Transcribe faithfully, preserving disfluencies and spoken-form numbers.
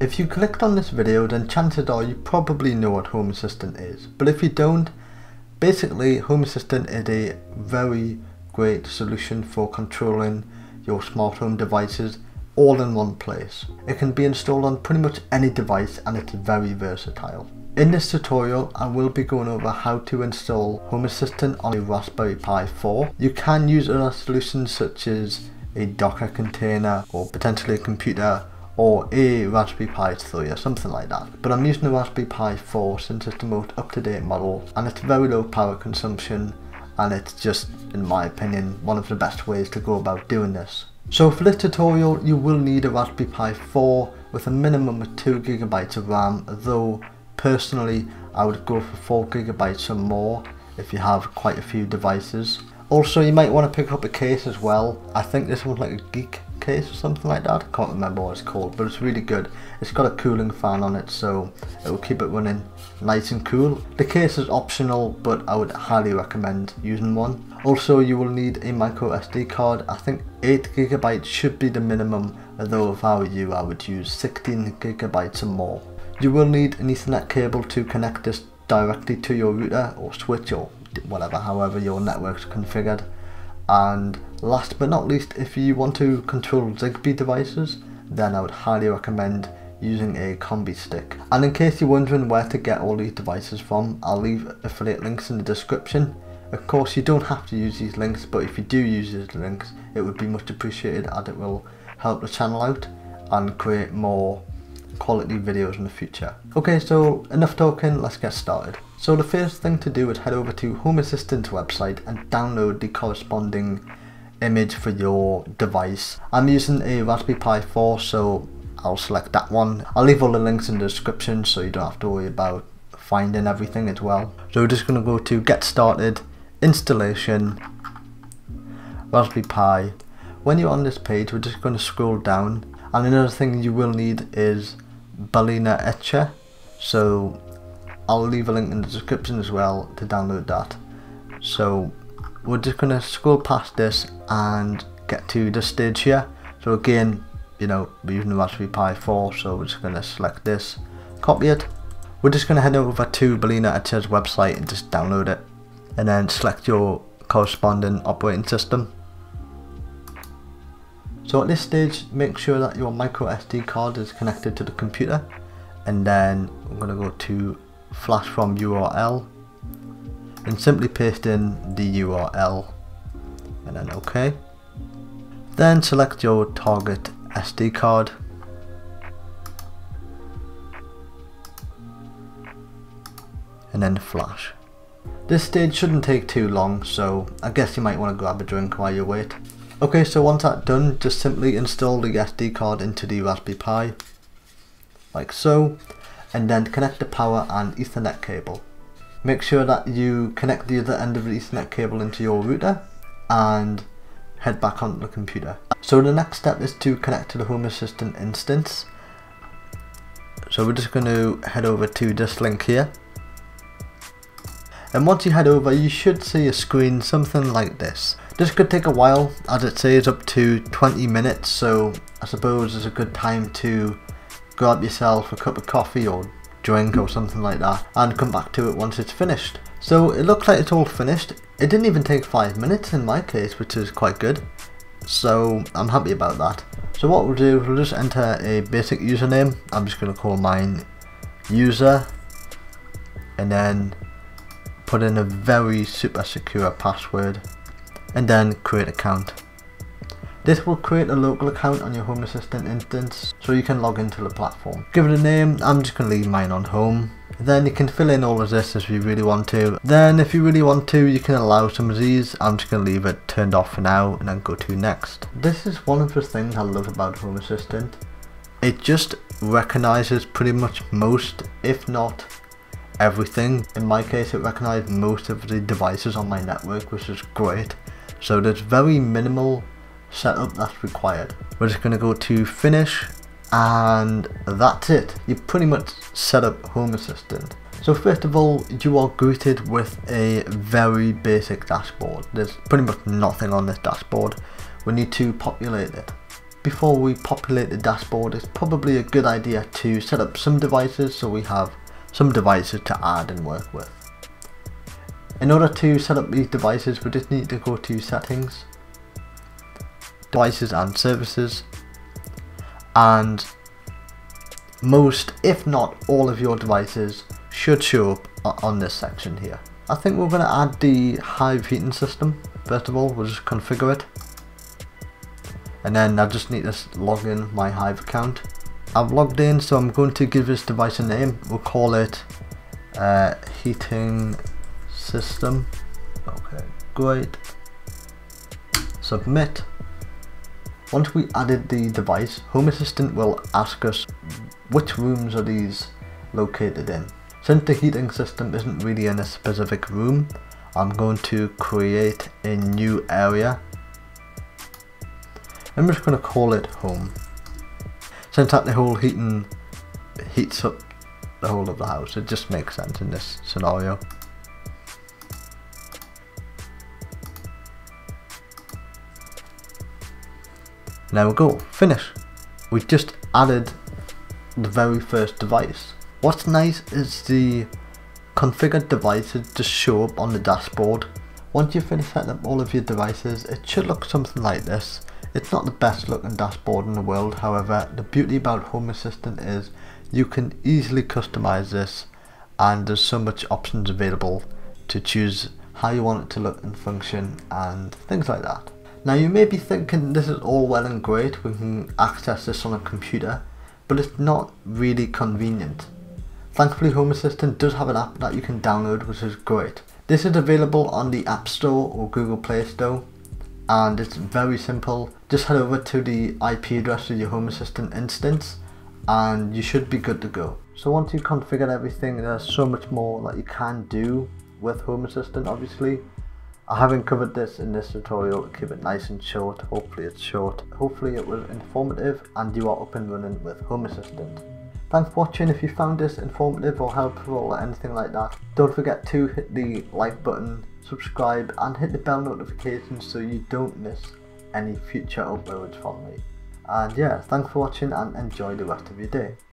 If you clicked on this video, then chances are you probably know what Home Assistant is, but if you don't, basically Home Assistant is a very great solution for controlling your smart home devices all in one place. It can be installed on pretty much any device and it's very versatile. In this tutorial, I will be going over how to install Home Assistant on a Raspberry Pi four. You can use other solutions such as a Docker container or potentially a computer or a Raspberry Pi three or something like that. But I'm using the Raspberry Pi four since it's the most up-to-date model and it's very low power consumption, and it's just, in my opinion, one of the best ways to go about doing this. So for this tutorial, you will need a Raspberry Pi four with a minimum of two gigabytes of RAM, though personally, I would go for four gigabytes or more if you have quite a few devices. Also, you might want to pick up a case as well. I think this one's like a Geek case or something like that. I can't remember what it's called, but it's really good. It's got a cooling fan on it, so it will keep it running nice and cool. The case is optional, but I would highly recommend using one. Also, you will need a micro S D card. I think eight gigabytes should be the minimum, although if I were you, I would use sixteen gigabytes or more. You will need an Ethernet cable to connect this directly to your router or switch or whatever, however your network's configured. And last but not least, if you want to control Zigbee devices, then I would highly recommend using a combi stick. And in case you're wondering where to get all these devices from, I'll leave affiliate links in the description. Of course, you don't have to use these links, but if you do use these links, it would be much appreciated as it will help the channel out and create more quality videos in the future. Okay, so enough talking, let's get started. So the first thing to do is head over to Home Assistant's website and download the corresponding image for your device. I'm using a Raspberry Pi four, so I'll select that one. I'll leave all the links in the description so you don't have to worry about finding everything as well. So we're just going to go to Get Started, Installation, Raspberry Pi. When you're on this page, we're just going to scroll down, and another thing you will need is Balena Etcher, so I'll leave a link in the description as well to download that. So we're just going to scroll past this and get to this stage here. So again, you know, we're using the Raspberry Pi four, so we're just going to select this, copy it. We're just going to head over to Balena Etcher's website and just download it, and then select your corresponding operating system. So at this stage, make sure that your micro S D card is connected to the computer, and then I'm going to go to flash from U R L and simply paste in the U R L and then OK. Then select your target S D card. And then flash. This stage shouldn't take too long, so I guess you might want to grab a drink while you wait. Okay, so once that's done, just simply install the S D card into the Raspberry Pi, like so, and then connect the power and Ethernet cable. Make sure that you connect the other end of the Ethernet cable into your router and head back onto the computer. So the next step is to connect to the Home Assistant instance. So we're just going to head over to this link here. And once you head over, you should see a screen something like this. This could take a while, as it says up to twenty minutes, so I suppose it's a good time to grab yourself a cup of coffee or drink or something like that and come back to it once it's finished. So it looks like it's all finished. It didn't even take five minutes in my case, which is quite good, so I'm happy about that. So what we'll do is we'll just enter a basic username. I'm just going to call mine user, and then put in a very super secure password, and then create account. This will create a local account on your Home Assistant instance so you can log into the platform. Give it a name. I'm just going to leave mine on home. Then you can fill in all of this if you really want to. Then if you really want to, you can allow some of these. I'm just going to leave it turned off for now and then go to next. This is one of the things I love about Home Assistant. It just recognizes pretty much most, if not everything. In my case, it recognized most of the devices on my network, which is great. So there's very minimal setup that's required. We're just going to go to finish, and that's it. You pretty much set up Home Assistant. So first of all, you are greeted with a very basic dashboard. There's pretty much nothing on this dashboard. We need to populate it. before we populate the dashboard, it's probably a good idea to set up some devices so we have some devices to add and work with. In order to set up these devices, we just need to go to Settings, Devices and Services, and most, if not all, of your devices should show up on this section here. I think we're going to add the Hive heating system. First of all, we'll just configure it, and then I just need to log in my Hive account. I've logged in, so I'm going to give this device a name. We'll call it uh, heating system. Okay, great. Submit. Once we added the device, Home Assistant will ask us which rooms are these located in. Since the heating system isn't really in a specific room, I'm going to create a new area. I'm just going to call it home, since that the whole heating heats up the whole of the house. It just makes sense in this scenario. Now we go, finish. We just added the very first device. What's nice is the configured devices just show up on the dashboard. Once you finish setting up all of your devices, it should look something like this. It's not the best looking dashboard in the world, however, the beauty about Home Assistant is you can easily customize this, and there's so much options available to choose how you want it to look and function and things like that. Now you may be thinking this is all well and great, we can access this on a computer, but it's not really convenient. Thankfully Home Assistant does have an app that you can download, which is great. This is available on the App Store or Google Play Store, and it's very simple. Just head over to the I P address of your Home Assistant instance and you should be good to go. So once you configure everything, there's so much more that you can do with Home Assistant obviously. I haven't covered this in this tutorial, keep it nice and short, hopefully it's short. Hopefully it was informative and you are up and running with Home Assistant. Thanks for watching. If you found this informative or helpful or anything like that, don't forget to hit the like button, subscribe and hit the bell notification so you don't miss any future uploads from me. And yeah, thanks for watching and enjoy the rest of your day.